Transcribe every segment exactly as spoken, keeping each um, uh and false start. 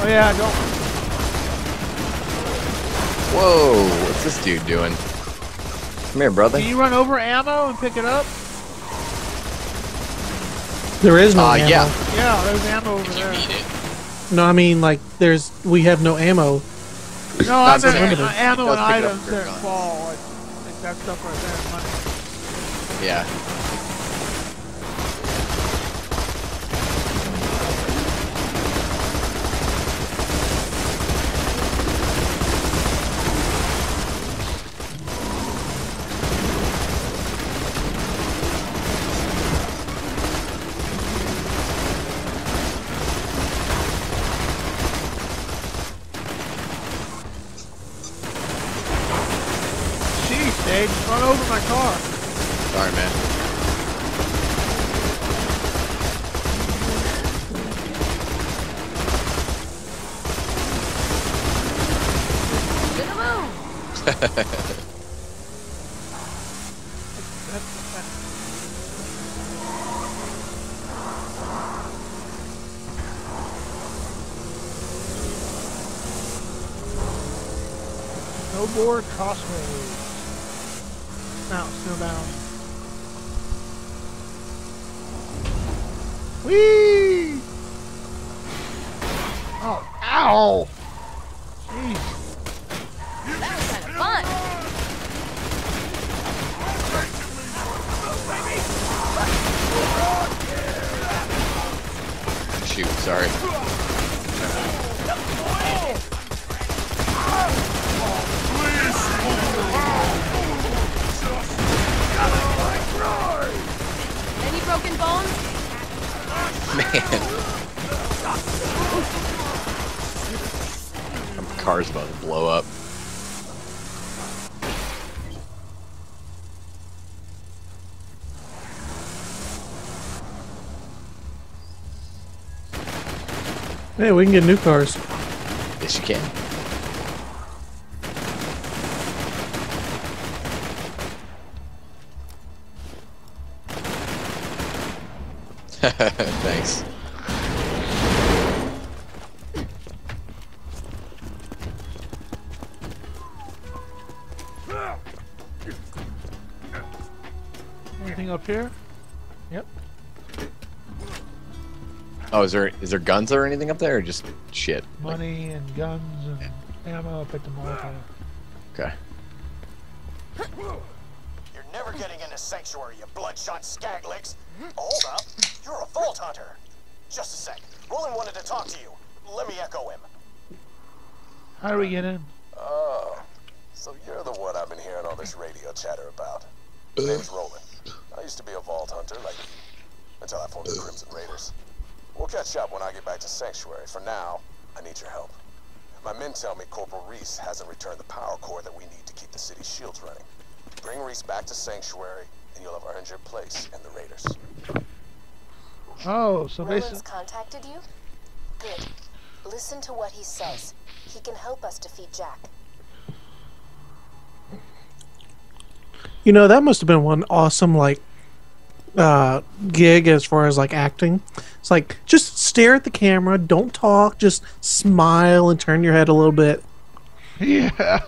Oh yeah, don't. Whoa, what's this dude doing? Come here, brother. Can you run over ammo and pick it up? There is no uh, ammo. Yeah. Yeah, there's ammo over there. You need it. No, I mean, like, there's, we have no ammo. No, I mean, ammo and items that fall. I think that stuff right there is money. Yeah. Run over my car. Sorry, man. No more crossways. Out, snowbound. Whee! Oh, ow! Jeez. That was kind of fun! Shoot, sorry. Any broken bones? Man. My car's about to blow up. Hey, we can get new cars. Yes, you can. Thanks. Anything up here? Yep. Oh, is there is there guns or anything up there, or just shit? Money like... and guns and yeah. ammo. I picked them all up. Okay. You're never getting into Sanctuary, you bloodshot scaglicks. Hold up. You're a Vault Hunter. Just a sec. Roland wanted to talk to you. Let me echo him. How do we get in? Oh, so you're the one I've been hearing all this radio chatter about. My name's Roland. I used to be a Vault Hunter, like you, until I formed the Crimson Raiders. We'll catch up when I get back to Sanctuary. For now, I need your help. My men tell me Corporal Reese hasn't returned the power core that we need to keep the city's shields running. Bring Reese back to Sanctuary, and you'll have earned your place in the Raiders. Oh, so Roland's contacted you? Good. Listen to what he says. He can help us defeat Jack. You know, that must have been one awesome, like, uh, gig as far as, like, acting. It's like, just stare at the camera, don't talk, just smile and turn your head a little bit. Yeah.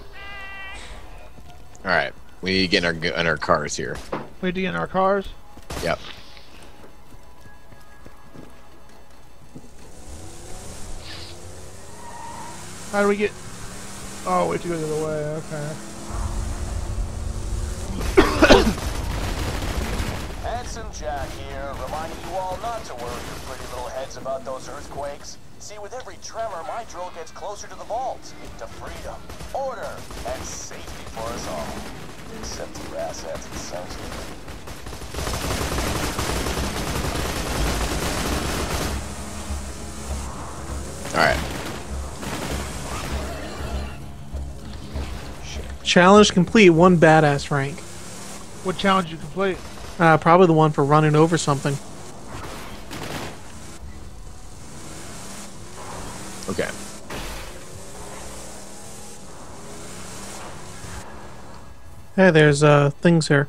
Alright, we get in our, in our cars here. We get in our cars? Yep. How do we get... Oh, we have to go the other way, okay. Handsome Jack here, reminding you all not to worry your pretty little heads about those earthquakes. See, with every tremor, my drill gets closer to the vault, to freedom, order, and safety for us all. Except for assets and such. Alright. Challenge complete, one badass rank. What challenge did you complete? Uh, probably the one for running over something. Okay. Hey, there's uh, things here.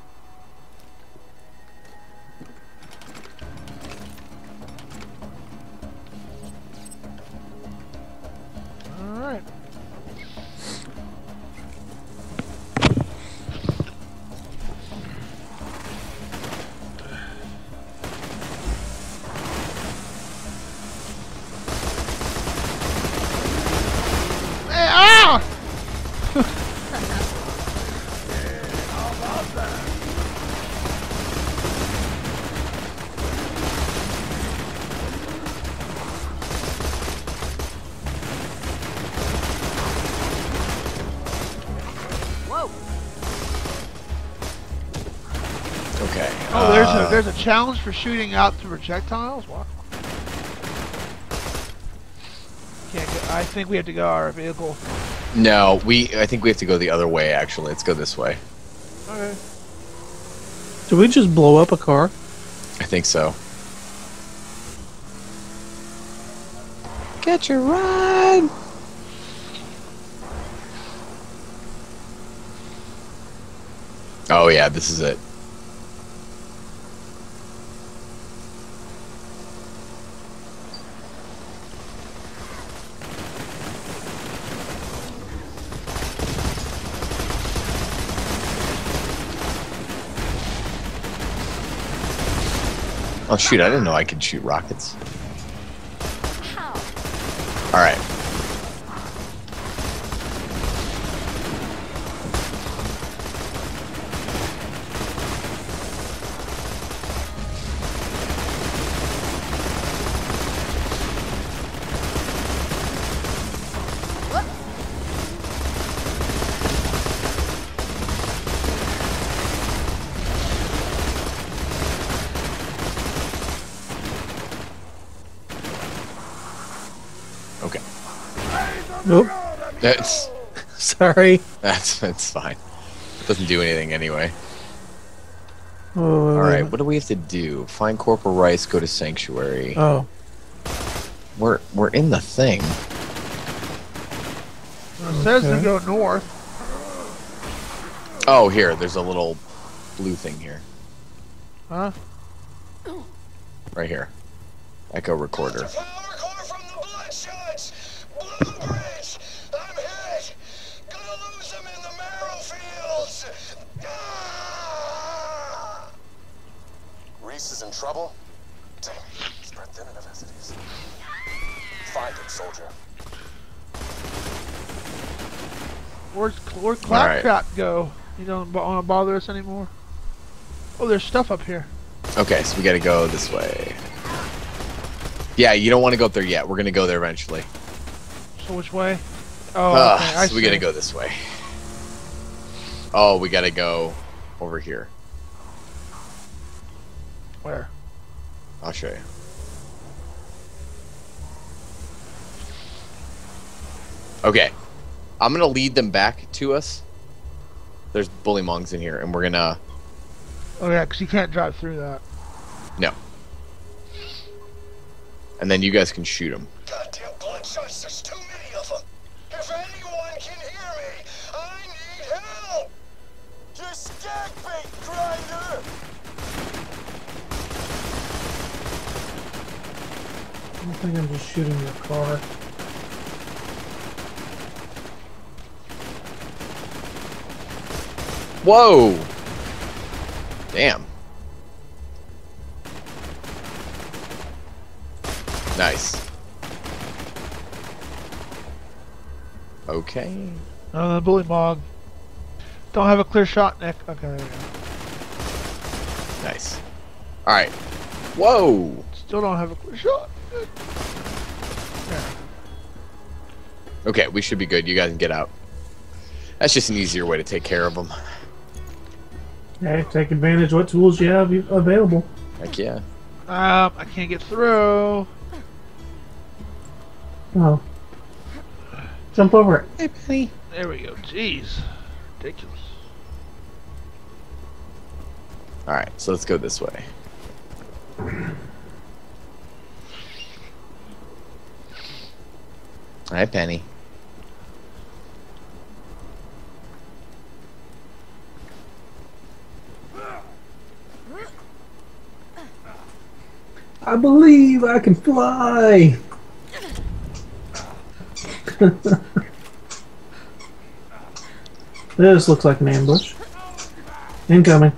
a, there's a challenge for shooting out the projectiles? Wow. Can't go, I think we have to go our vehicle. No, we. I think we have to go the other way, actually. Let's go this way. Okay. Did we just blow up a car? I think so. Get your ride! Oh yeah, this is it. Oh shoot, I didn't know I could shoot rockets. Alright. Nope. That's sorry. That's that's fine. It doesn't do anything anyway. Uh, All right. What do we have to do? Find Corporal Reese. Go to Sanctuary. Oh. We're we're in the thing. Well, it okay. says to go north. Oh, here. There's a little blue thing here. Huh? Right here. Echo recorder. In trouble? Damn it. Spread thin enough as it is. Find it, soldier. Where'd, where'd Claptrap right. go? You don't want to bother us anymore? Oh, there's stuff up here. Okay, so we gotta go this way. Yeah, you don't want to go up there yet. We're gonna go there eventually. So which way? Oh, uh, okay, so I we see. gotta go this way. Oh, we gotta go over here. Where? I'll show you. Okay. I'm going to lead them back to us. There's bully mongs in here, and we're going to... Oh, yeah, because you can't drive through that. No. And then you guys can shoot them. Goddamn bloodshots, there's too many of them. If anyone can hear me, I need help! Just gag me, grinder! I don't think I'm just shooting your car. Whoa! Damn. Nice. Okay. Uh, bully mog. Don't have a clear shot, Nick. Okay, there we go. Nice. Alright. Whoa! Still don't have a clear shot. Okay, we should be good. You guys can get out. That's just an easier way to take care of them. Hey, take advantage of what tools you have available. Heck yeah. Um, I can't get through. Oh. Jump over it. Hey, buddy. There we go. Jeez. Ridiculous. Alright, so let's go this way. Hi, Penny. I believe I can fly. This looks like an ambush. Incoming.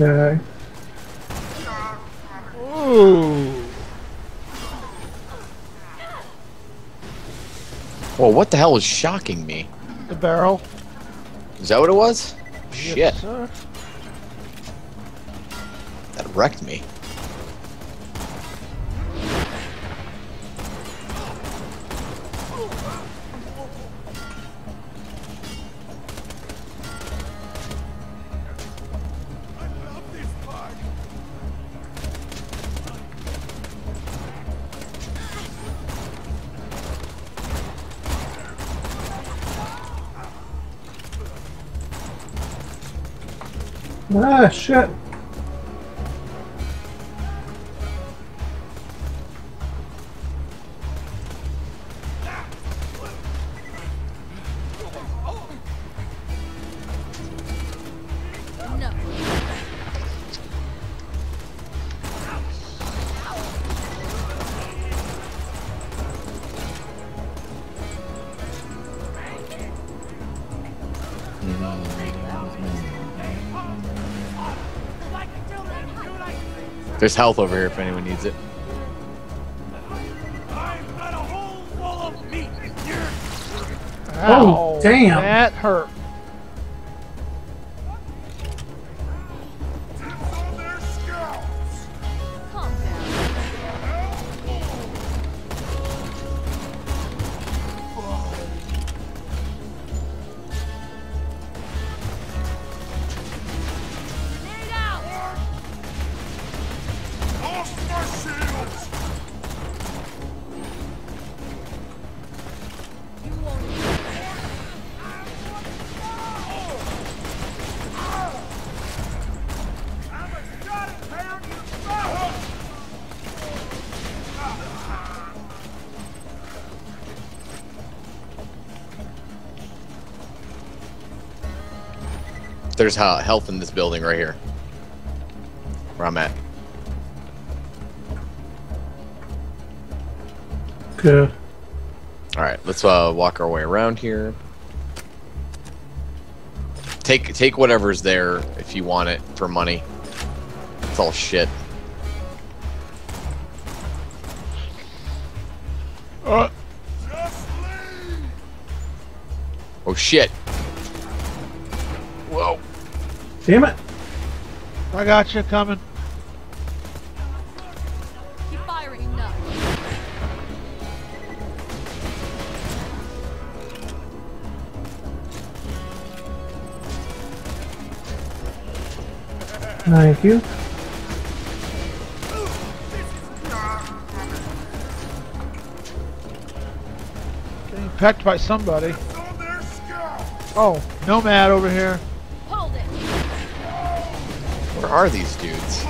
Okay. Ooh. Well, what the hell was shocking me? The barrel. Is that what it was? Yes, shit. Sir. That wrecked me. Ah, shit. There's health over here if anyone needs it. I've got a whole wall of meat here. Oh, damn. That hurt. There's health in this building right here, where I'm at. Okay. All right, let's uh, walk our way around here. Take take whatever's there if you want it for money. It's all shit. Uh. Just leave. Oh shit. Whoa. Damn it. I got you coming. Keep firing up. Thank you. Getting pecked by somebody. Oh, Nomad over here. Where are these dudes?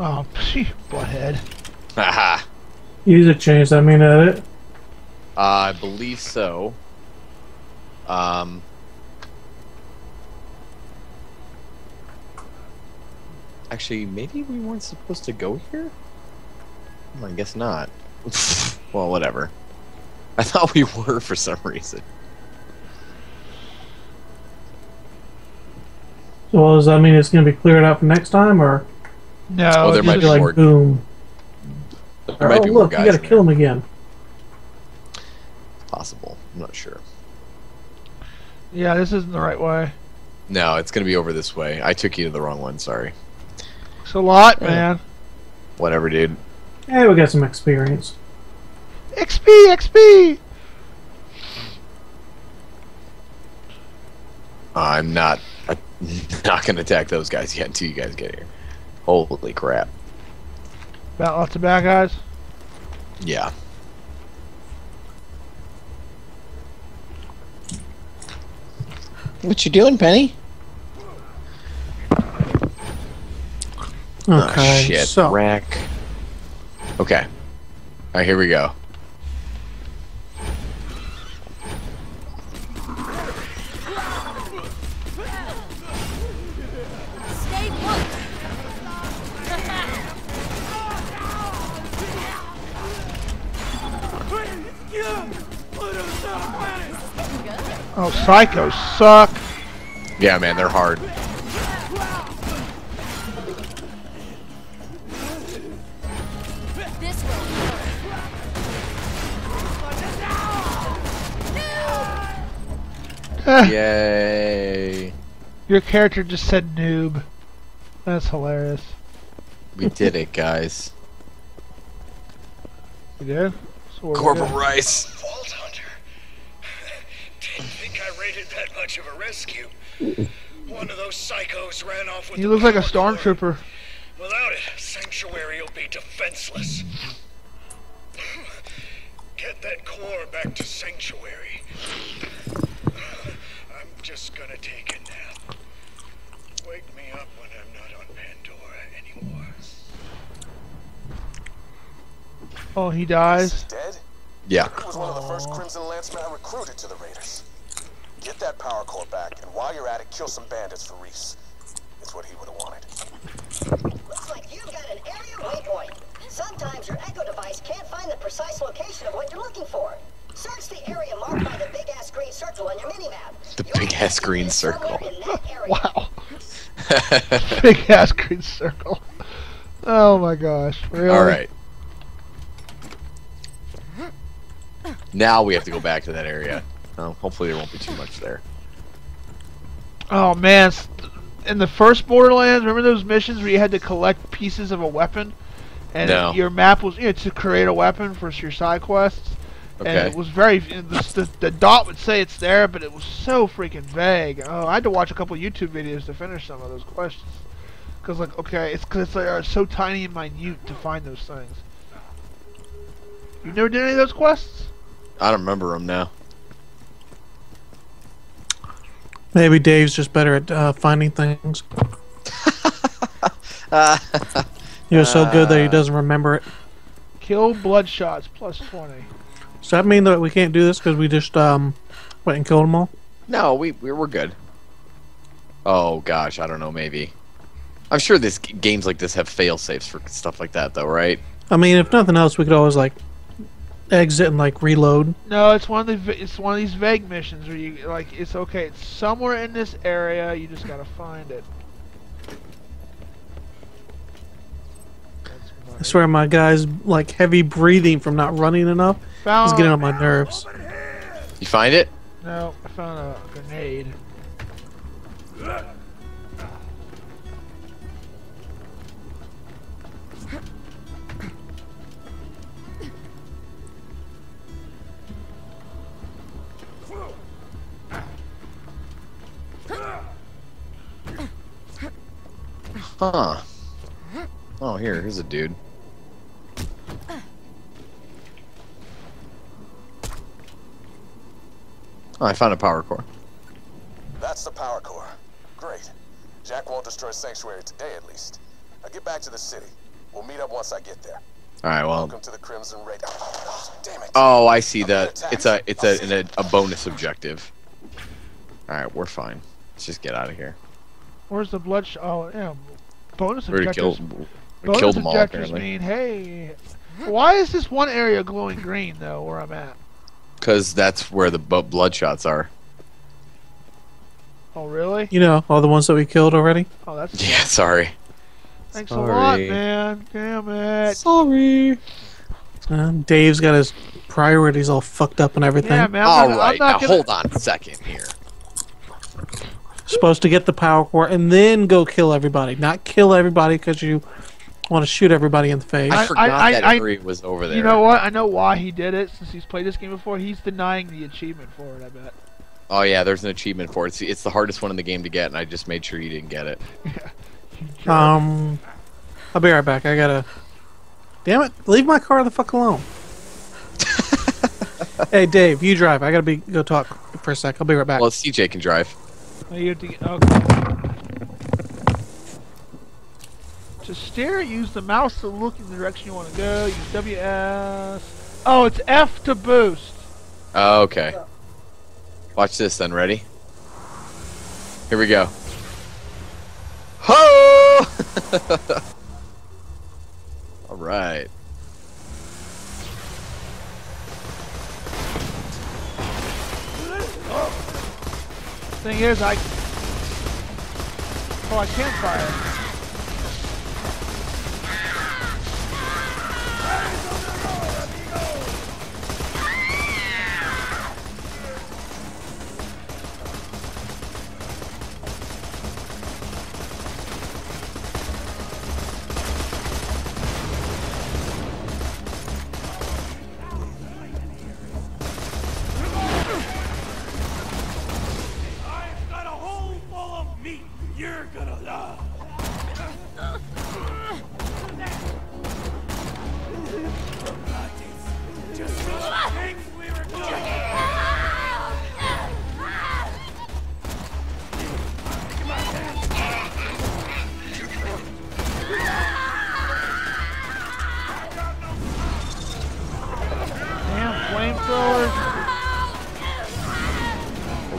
Oh, psh, butthead. Haha. User changed, I mean, at it. Uh, I believe so. Um. Actually, maybe we weren't supposed to go here? Well, I guess not. Well, whatever. I thought we were for some reason. So, well, does that mean it's going to be cleared out for next time, or...? No, oh, there might be like more. Boom. There oh, might be look, more guys. You gotta kill him again. It's possible. I'm not sure. Yeah, this isn't the right way. No, it's gonna be over this way. I took you to the wrong one. Sorry. It's a lot, yeah. Man. Whatever, dude. Hey, we got some experience. X P, X P. I'm not. I Not gonna attack those guys yet until you guys get here. Holy crap. About lots of bad guys? Yeah. What you doing, Penny? Okay, oh, shit, so. Rack. Okay. Alright, here we go. Oh, psychos suck. Yeah, man, they're hard. Yay. Your character just said noob. That's hilarious. We did it, guys. You did? So Corporal Reese. Vault Hunter. Didn't think I rated that much of a rescue. One of those psychos ran off with. You look like a stormtrooper. Without it, Sanctuary will be defenseless. Get that core back to Sanctuary. Just gonna take a nap. Wake me up when I'm not on Pandora anymore. Oh, he dies? Dead? Yeah. He was one of the first Crimson Lancemen I recruited to the Raiders. Get that power core back, and while you're at it, kill some bandits for Reese. It's what he would have wanted. Looks like you've got an area waypoint. Sometimes your echo device can't find the precise location of what you're looking for. Search the area marked by the big-ass green circle on your minimap. The big-ass green circle. Wow. Big-ass green circle. Oh my gosh. Really? All right. Now we have to go back to that area. Well, hopefully there won't be too much there. Oh man. In the first Borderlands, remember those missions where you had to collect pieces of a weapon? And no. Your map was, you know, to create a weapon for your side quests? Okay. And it was very, the, the, the dot would say it's there, but it was so freaking vague. Oh, I had to watch a couple YouTube videos to finish some of those questions. Because, like, okay, it's because they are so tiny and minute to find those things. You never did any of those quests? I don't remember them now. Maybe Dave's just better at uh, finding things. uh, he was so good that he doesn't remember it. Kill Bloodshots, plus twenty. Does that mean that we can't do this because we just um went and killed them all? No, we we're good. Oh gosh, I don't know. Maybe I'm sure this games like this have fail safes for stuff like that, though, right? I mean, if nothing else, we could always like exit and like reload. No, it's one of the it's one of these vague missions where you like it's okay. It's somewhere in this area. You just gotta find it. I swear, my guy's like heavy breathing from not running enough. Found, he's getting on my nerves. You find it? No, I found a grenade. Huh. Oh, here, here's a dude. Oh, I found a power core. That's the power core. Great. Jack won't destroy Sanctuary today, at least. Now get back to the city. We'll meet up once I get there. All right. Well. Welcome to the Crimson Raiders. Oh, damn it. Oh, I see that. It's a it's a, a a bonus objective. All right, we're fine. Let's just get out of here. Where's the blood? Oh, yeah. Bonus objectives. Kill, bonus killed them all, objectives mean, hey, why is this one area glowing green though, where I'm at? Because that's where the b blood shots are. Oh, really? You know, all the ones that we killed already? Oh, that's. Yeah, sorry. Thanks sorry. a lot, man. Damn it. Sorry. Uh, Dave's got his priorities all fucked up and everything. Yeah, man, all not, right, now gonna... hold on a second here. Supposed to get the power core and then go kill everybody. Not kill everybody because you want to shoot everybody in the face. I, I forgot I, that I, Avery was over there. You know what? I know why he did it since he's played this game before. He's denying the achievement for it, I bet. Oh yeah, there's an achievement for it. It's, it's the hardest one in the game to get, and I just made sure you didn't get it. Yeah. Um, I'll be right back. I gotta. Damn it! Leave my car the fuck alone. Hey Dave, you drive. I gotta be go talk for a sec. I'll be right back. Well, C J can drive. Oh, you have to get, okay. To steer, use the mouse to look in the direction you want to go. Use W S. Oh, it's F to boost. Oh, okay. Watch this then. Ready? Here we go. Ho! All right. Thing is, I oh I can't fire.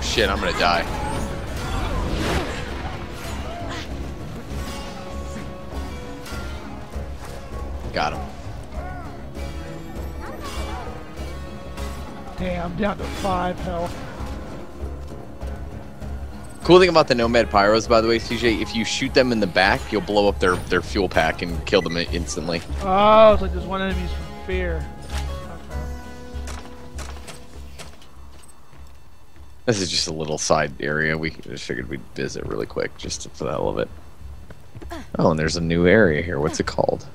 Shit, I'm gonna die. Got him. Damn, I'm down to five health. Cool thing about the Nomad Pyros, by the way, C J, if you shoot them in the back, you'll blow up their, their fuel pack and kill them instantly. Oh, it's like there's one enemy's from fear. This is just a little side area. We just figured we'd visit really quick, just for the hell of it. Oh, and there's a new area here. What's it called?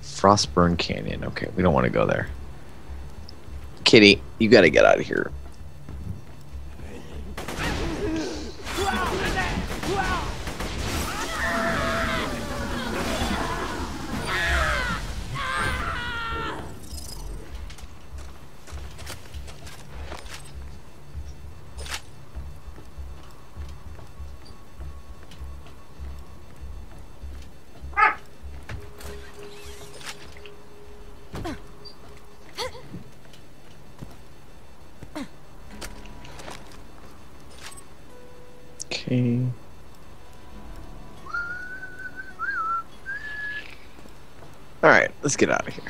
Frostburn Canyon. Okay, we don't want to go there. Kitty, you got to get out of here. Alright, let's get out of here.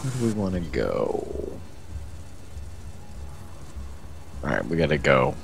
Where do we want to go? Alright, we gotta go.